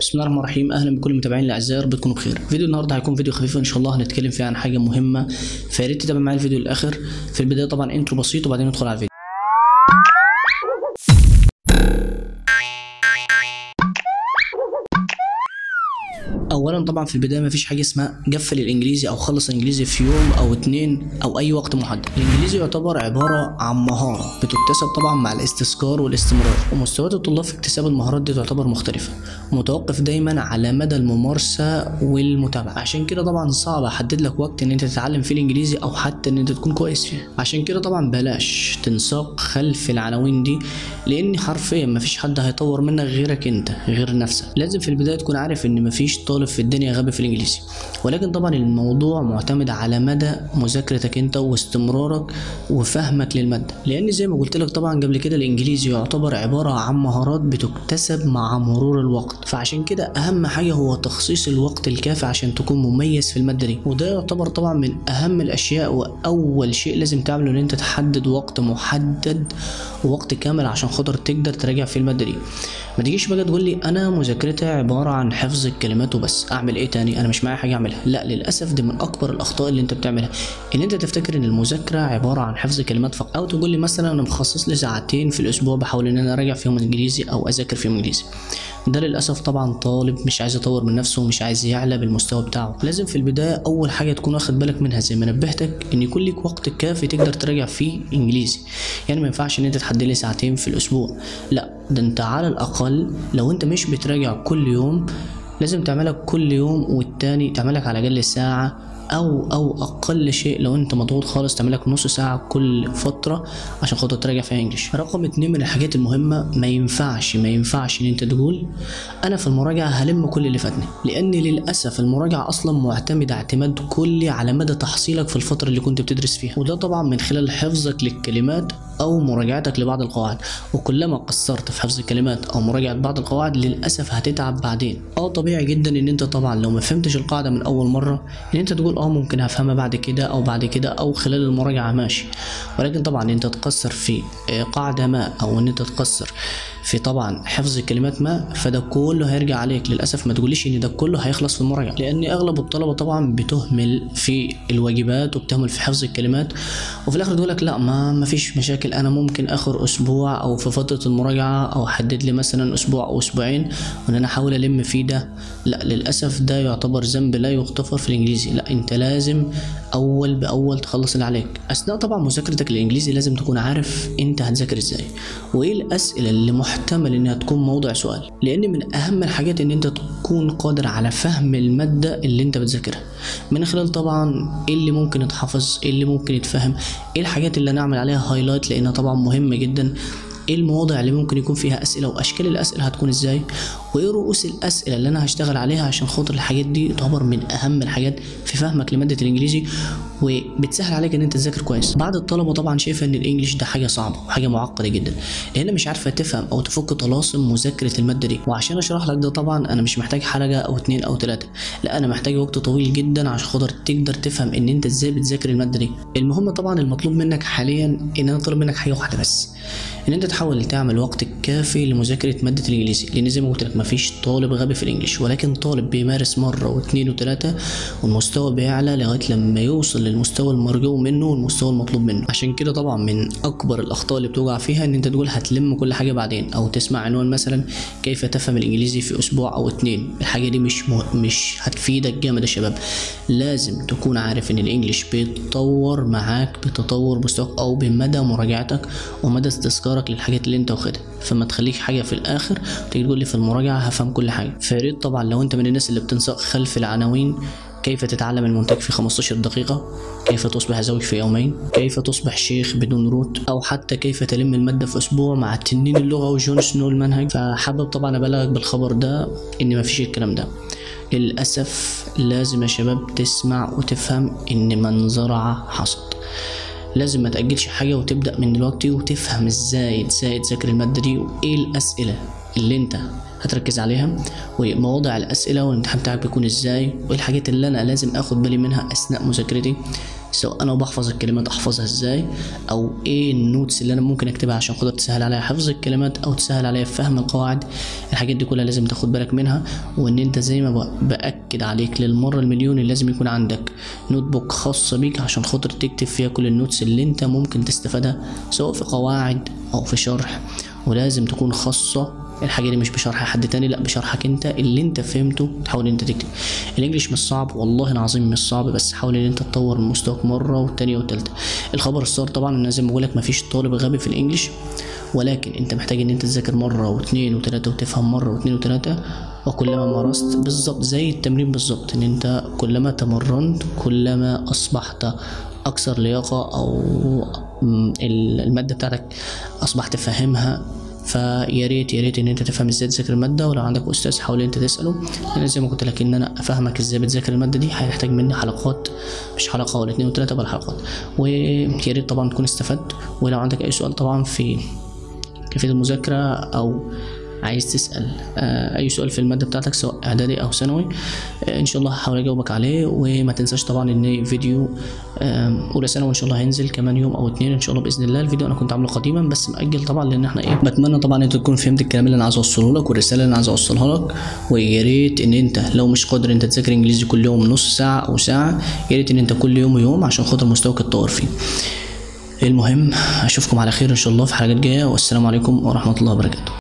بسم الله الرحمن الرحيم. اهلا بكل متابعين الاعزاء، رب تكونوا بخير. فيديو النهارده هيكون فيديو خفيف ان شاء الله، هنتكلم فيه عن حاجه مهمه، فيا ريت تتابع معايا الفيديو للاخر. في البدايه طبعا انترو بسيط وبعدين ندخل على الفيديو. اولا طبعا في البدايه مفيش حاجه اسمها قفل الانجليزي او خلص الانجليزي في يوم او اتنين او اي وقت محدد. الانجليزي يعتبر عباره عن مهاره بتكتسب طبعا مع الاستذكار والاستمرار، ومستويات الطلاب في اكتساب المهارات دي تعتبر مختلفه، متوقف دايما على مدى الممارسه والمتابعه. عشان كده طبعا صعب احدد لك وقت ان انت تتعلم فيه الانجليزي او حتى ان انت تكون كويس فيه. عشان كده طبعا بلاش تنساق خلف العناوين دي، لان حرفيا مفيش حد هيطور منك غيرك انت، غير نفسك. لازم في البدايه تكون عارف ان مفيش طالب في الدنيا غبي في الانجليزي، ولكن طبعا الموضوع معتمد على مدى مذاكرتك انت واستمرارك وفهمك للماده، لان زي ما قلت لك طبعا قبل كده الانجليزي يعتبر عباره عن مهارات بتكتسب مع مرور الوقت. فعشان كده اهم حاجه هو تخصيص الوقت الكافي عشان تكون مميز في الماده دي، وده يعتبر طبعا من اهم الاشياء. واول شيء لازم تعمله ان انت تحدد وقت محدد ووقت كامل عشان خاطر تقدر تراجع في الماده دي. ما تجيش بقى تقول لي انا مذاكرتي عباره عن حفظ الكلمات وبس، اعمل ايه تاني، انا مش معايا حاجه اعملها. لا، للاسف دي من اكبر الاخطاء اللي انت بتعملها، ان انت تفتكر ان المذاكره عباره عن حفظ كلمات فقط، او تقول لي مثلا انا مخصص لي ساعتين في الاسبوع بحاول ان انا اراجع فيهم انجليزي او اذاكر فيهم انجليزي. ده للاسف طبعا طالب مش عايز يطور من نفسه ومش عايز يعلى بالمستوى بتاعه. لازم في البدايه اول حاجه تكون واخد بالك منها زي ما نبهتك، ان يكون لك وقت كافي تقدر تراجع فيه انجليزي. يعني ما ينفعش ان انت تحدد لي ساعتين في الاسبوع، لا، ده انت على الاقل لو انت مش بتراجع كل يوم لازم تعملك كل يوم، والتاني تعملك على الاقل ساعه او اقل شيء لو انت مضغوط خالص تعملك نص ساعه كل فتره عشان خاطر تراجع فيها انجلش. رقم 2 من الحاجات المهمه، ما ينفعش ان انت تقول انا في المراجعه هلم كل اللي فاتني، لان للاسف المراجعه اصلا معتمده اعتماد كلي على مدى تحصيلك في الفتره اللي كنت بتدرس فيها، وده طبعا من خلال حفظك للكلمات او مراجعتك لبعض القواعد. وكلما قصرت في حفظ الكلمات او مراجعه بعض القواعد للاسف هتتعب بعدين. طبيعي جدا ان انت طبعا لو ما فهمتش القاعده من اول مره ان انت تقول ممكن هفهمها بعد كده او خلال المراجعه ماشي، ولكن طبعا ان انت تقصر في قاعده ما او ان انت تقصر في طبعا حفظ كلمات ما، فده كله هيرجع عليك للاسف. ما تقوليش ان ده كله هيخلص في المراجعه، لان اغلب الطلبه طبعا بتهمل في الواجبات وبتهمل في حفظ الكلمات، وفي الاخر تقول لك لا ما فيش مشاكل، انا ممكن اخر اسبوع او في فتره المراجعه او احدد لي مثلا اسبوع او اسبوعين وان انا احاول الم فيه ده. لا، للاسف ده يعتبر ذنب لا يغتفر في الانجليزي. لا، انت لازم اول باول تخلص اللي عليك. اثناء طبعا مذاكرتك للانجليزي لازم تكون عارف انت هتذاكر ازاي وايه الاسئله اللي محتمل انها تكون موضع سؤال، لان من اهم الحاجات ان انت تكون قادر على فهم الماده اللي انت بتذاكرها، من خلال طبعا ايه اللي ممكن يتحفظ، ايه اللي ممكن يتفهم، ايه الحاجات اللي انا اعمل عليها هايلايت لانها طبعا مهمه جدا، ايه المواضع اللي ممكن يكون فيها اسئله واشكال الاسئله هتكون ازاي، وايه رؤوس الاسئله اللي انا هشتغل عليها، عشان خاطر الحاجات دي تعتبر من اهم الحاجات في فهمك لماده الانجليزي وبتسهل عليك ان انت تذاكر كويس. بعض الطلبه طبعا شايفه ان الانجليش ده حاجه صعبه وحاجه معقده جدا، لان مش عارفه تفهم او تفك طلاسم مذاكره الماده دي. وعشان اشرح لك ده طبعا انا مش محتاج حلقه او اتنين او تلاته، لا، انا محتاج وقت طويل جدا عشان خاطر تقدر تفهم ان انت ازاي بتذاكر الماده دي. المهم طبعا المطلوب منك حاليا، ان انا طالب منك حاجه واحده بس، ان انت تحاول تعمل وقت كافي لمذاكره ماده الانجليزي، لان زي ما قلت لك مفيش طالب غبي في الانجليش، ولكن طالب بيمارس مره واثنين وثلاثه والمستوى بيعلى لغايه لما يوصل للمستوى المرجو منه والمستوى المطلوب منه. عشان كده طبعا من اكبر الاخطاء اللي بتوقع فيها ان انت تقول هتلم كل حاجه بعدين، او تسمع عنوان مثلا كيف تفهم الانجليزي في اسبوع او اتنين. الحاجه دي مش هتفيدك جامد يا شباب. لازم تكون عارف ان الانجليش بيتطور معاك بتطور مستواك او بمدى مراجعتك ومدى استذكارك للحاجات اللي انت واخدها، فما تخليك حاجه في الاخر تيجي تقول لي في المراجعه هفهم كل حاجه. فيا ريت طبعا لو انت من الناس اللي بتنساق خلف العناوين، كيف تتعلم المونتاج في 15 دقيقة؟ كيف تصبح زوج في يومين؟ كيف تصبح شيخ بدون روت؟ أو حتى كيف تلم المادة في أسبوع مع تنين اللغة وجون سنو المنهج؟ فحابب طبعا أبلغك بالخبر ده إن مفيش الكلام ده. للأسف لازم يا شباب تسمع وتفهم إن من زرع حصد. لازم ما تأجلش حاجة وتبدأ من دلوقتي وتفهم إزاي تذاكر المادة دي وإيه الأسئلة اللي أنت هتركز عليها ومواضع الاسئله والامتحان بتاعك بيكون ازاي، وايه الحاجات اللي انا لازم اخد بالي منها اثناء مذاكرتي سواء انا بحفظ الكلمات احفظها ازاي، او ايه النوتس اللي انا ممكن اكتبها عشان خاطر تسهل عليا حفظ الكلمات او تسهل عليا فهم القواعد. الحاجات دي كلها لازم تاخد بالك منها، وان انت زي ما باكد عليك للمره المليون لازم يكون عندك نوت بوك خاصه بيك عشان خاطر تكتب فيها كل النوتس اللي انت ممكن تستفادها سواء في قواعد او في شرح، ولازم تكون خاصه الحاجه دي مش بشرح حد تاني، لا بشرحك انت اللي انت فهمته تحاول انت تكتب. الانجليش مش صعب والله العظيم مش صعب، بس حاول ان انت تطور من مستواك مره والتانيه والتالته. الخبر السار طبعا انا زي ما بقول لك مفيش طالب غبي في الانجليش، ولكن انت محتاج ان انت تذاكر مره واثنين وثلاثه وتفهم مره واثنين وثلاثه، وكلما مارست بالظبط زي التمرين بالظبط ان انت كلما تمرنت كلما اصبحت اكثر لياقه او الماده بتاعتك اصبحت فاهمها. فياريت ان انت تفهم ازاي تذاكر الماده، ولو عندك استاذ حاول انت تساله. انا زي ما قلت لك ان انا افهمك ازاي بتذاكر الماده دي هتحتاج مني حلقات، مش حلقه ولا اتنين وتلاته بل حلقات، وياريت طبعا تكون استفدت. ولو عندك اي سؤال طبعا في كيفيه المذاكره او عايز تسال اي سؤال في الماده بتاعتك سواء اعدادي او ثانوي ان شاء الله هحاول اجاوبك عليه. وما تنساش طبعا ان فيديو اولى ثانوي ان شاء الله هينزل كمان يوم او اتنين ان شاء الله باذن الله. الفيديو انا كنت عامله قديما بس ماجل طبعا لان احنا ايه، بتمنى طبعا انت تكون فهمت الكلام اللي انا عايز اوصله لك والرساله اللي انا عايز اوصلها لك. ويا ريت ان انت لو مش قادر انت تذاكر انجليزي كل يوم نص ساعه او ساعه، يا ريت ان انت كل يوم ويوم عشان خاطر مستواك يتطور فيه. المهم اشوفكم على خير ان شاء الله في حلقات جايه، والسلام عليكم ورحمه الله وبركاته.